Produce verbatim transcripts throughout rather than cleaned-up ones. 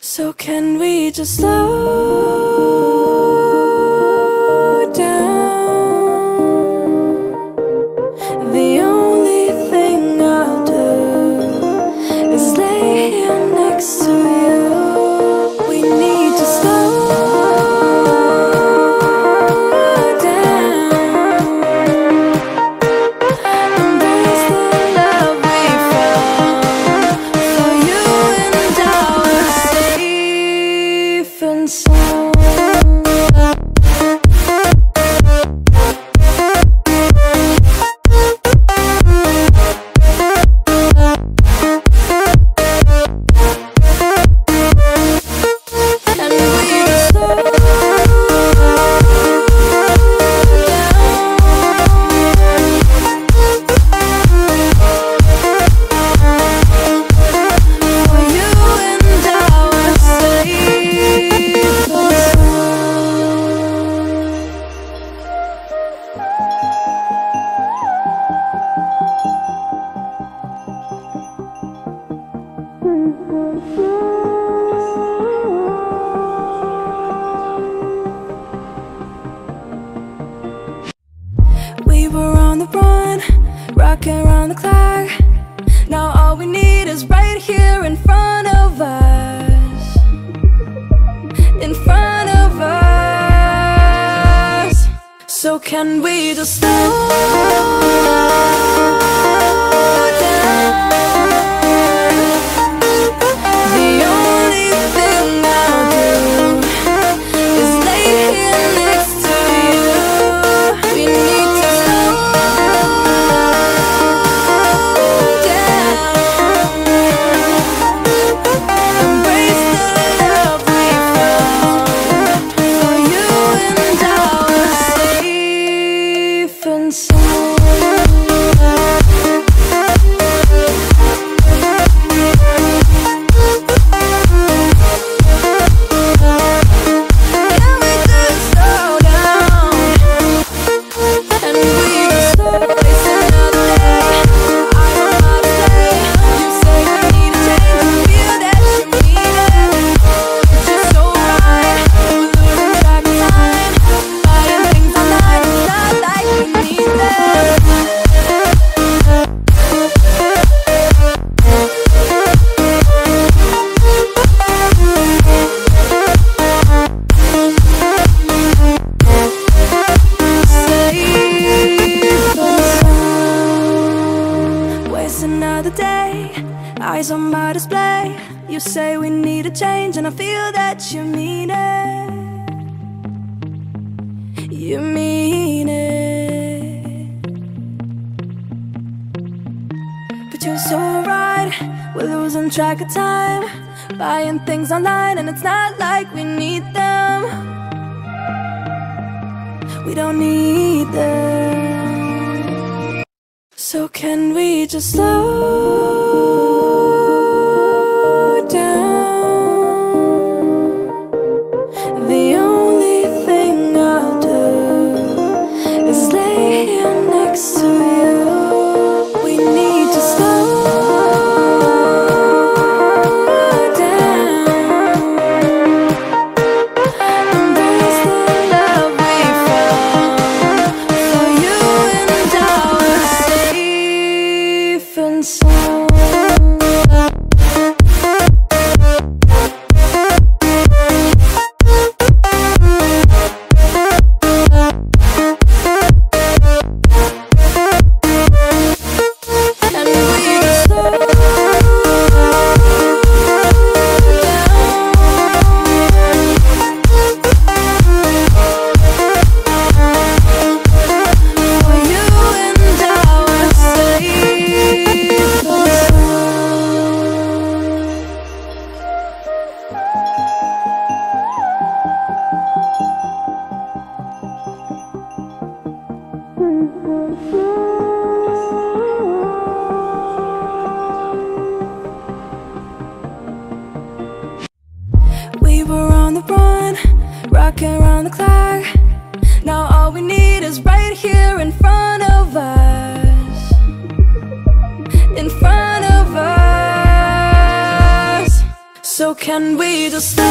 So can we just slow down? The only thing I'll do is lay here next to you. We need to slow down, embrace the love we found, for you and ours. And slow. We were on the run, rocking around the clock. Now all we need is right here in front of us. In front of us. So can we just stop? Another day, eyes on my display. You say we need a change, and I feel that you mean it. You mean it. But you're so right, we're losing track of time, buying things online, and it's not like we need them. We don't need them. So can we just slow down? The only thing I'll do is lay here next to you. We need to slow and slow. the run, rocking around the clock. Now all we need is right here in front of us, in front of us. So can we just slow?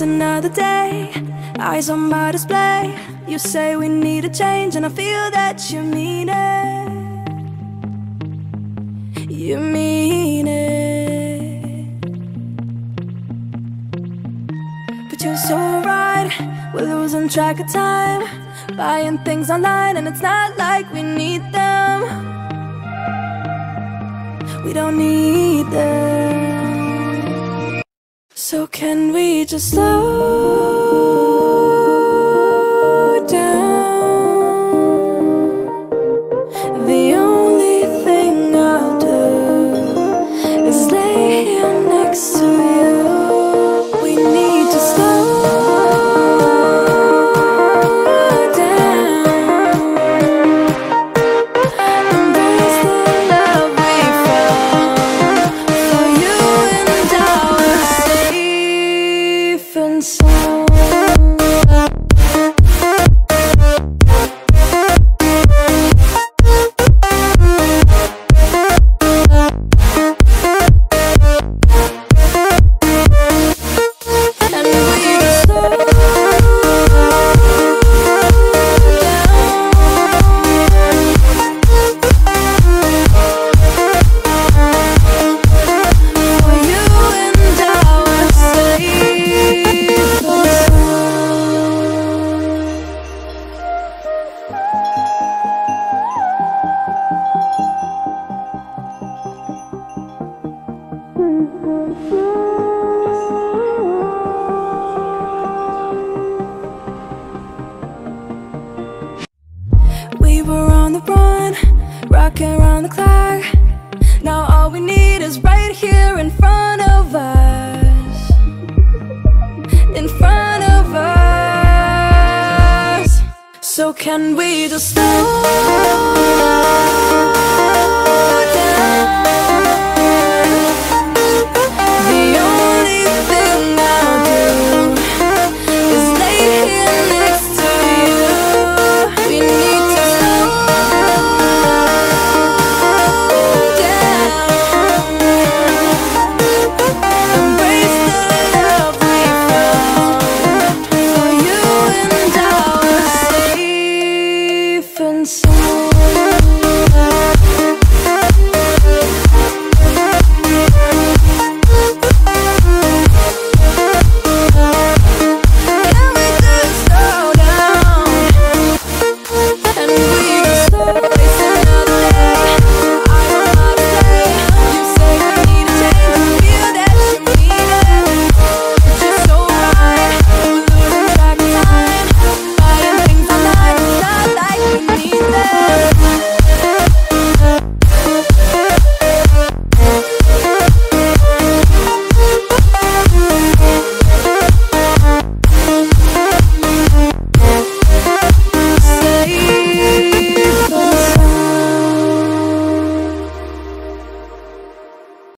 Another day, eyes on my display. You say we need a change, and I feel that you mean it. You mean it. But you're so right, we're losing track of time, buying things online, and it's not like we need them. We don't need them. So can we just slow down? The only thing I'll do is lay here next to you. We were on the run, rocking around the clock. Now all we need is right here in front of us, in front of us. So can we just slow